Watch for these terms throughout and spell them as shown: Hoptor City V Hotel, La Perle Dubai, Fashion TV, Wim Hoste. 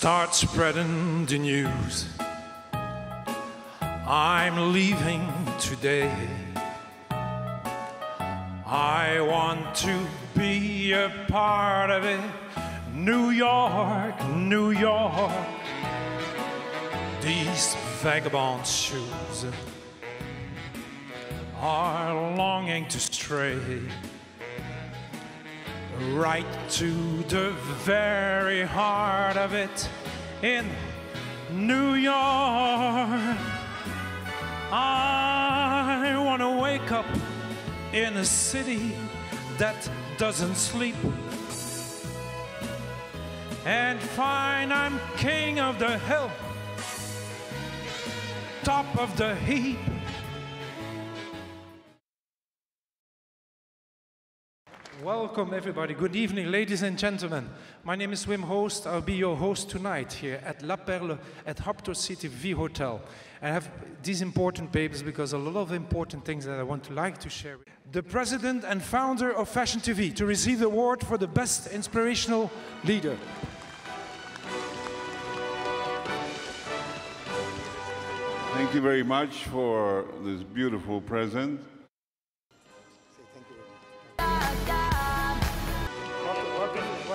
Start spreading the news. I'm leaving today. I want to be a part of it. New York, New York. These vagabond shoes are longing to stray right to the very heart of it in New York. I want to wake up in a city that doesn't sleep and find I'm king of the hill, top of the heap. Welcome everybody, good evening ladies and gentlemen. My name is Wim Hoste, I'll be your host tonight here at La Perle at Hoptor City V Hotel. I have these important papers because a lot of important things that I want to share. The president and founder of Fashion TV to receive the award for the best inspirational leader. Thank you very much for this beautiful present.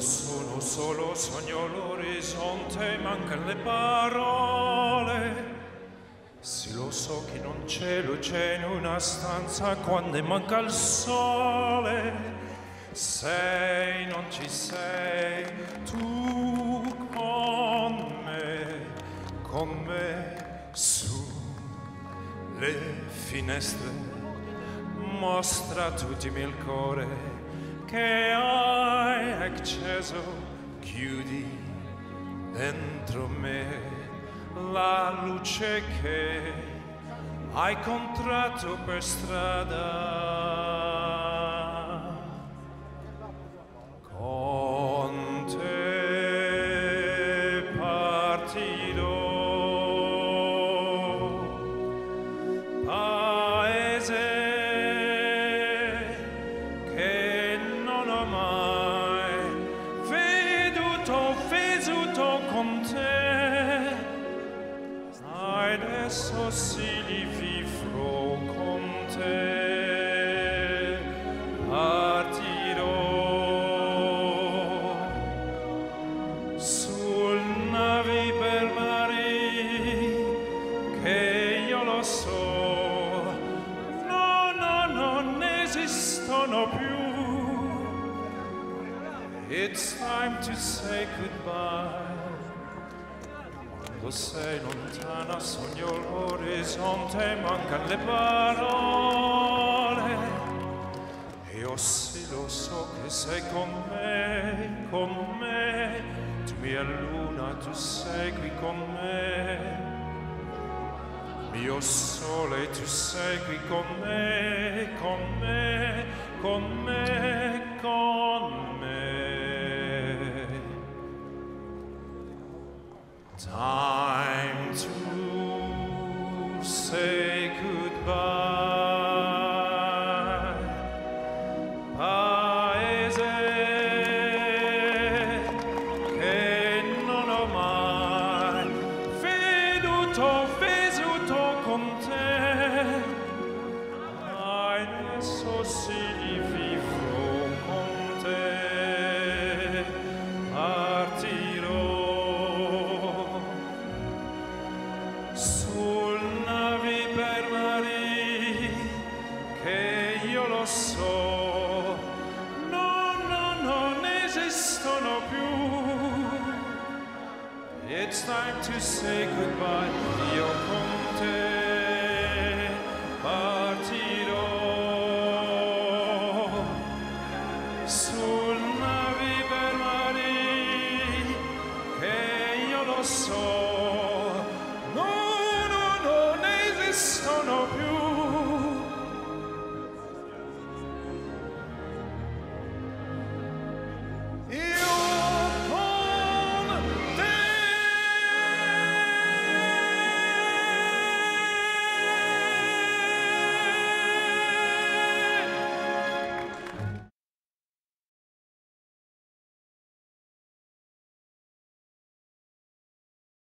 Sono solo, sogno l'orizzonte, mancano le parole. Sì, lo so che non c'è luce in una stanza quando manca il sole. Sei, non ci sei, tu con me, sulle finestre. Mostra a tutti il cuore che hai acceso, chiudi dentro me la luce che hai contratto per strada. Con te partirò, paese adesso sì li vivrò con te, partirò sul navi per mari che io lo so, non esistono più. It's time to say goodbye. Quando sei lontana, sogno l'orizzonte, mancano le parole. Io sì, lo so che sei con me, tu mia luna, tu sei qui con me. Mio sole, tu sei qui con me, con me, con me, con me. Time to say goodbye, paese che non ho mai veduto con te, adesso sì vivrò. sono più. It's time to say goodbye. Io con te partirò sul navi per mari, che io lo so.